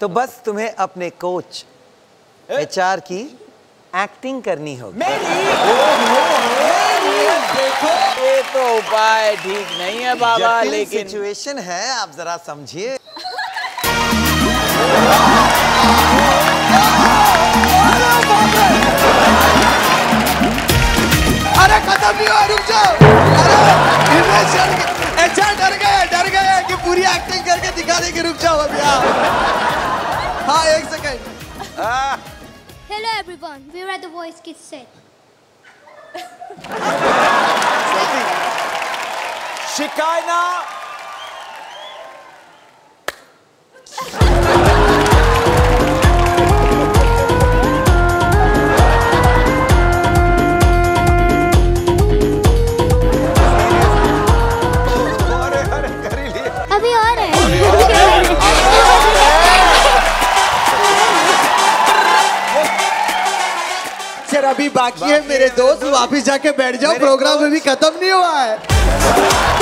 तो बस तुम्हें अपने कोच एचआर की एक्टिंग करनी होगी। देखो ये तो उपाय ठीक नहीं है बाबा, लेकिन सिचुएशन है, आप जरा समझिए। अरे खत्म नहीं हो, रुक जाओ। अरे एचआर डर गए कि पूरी एक्टिंग करके दिखा दे कि रुक जाओ अभी आप। हाँ 1 second. Hello everyone, we are at the Voice Kids set. Shikaina. अरे अरे कर ही लिया। अभी और है। अभी बाकी है मेरे दोस्त, वापिस जाके बैठ जाओ, प्रोग्राम अभी खत्म नहीं हुआ है।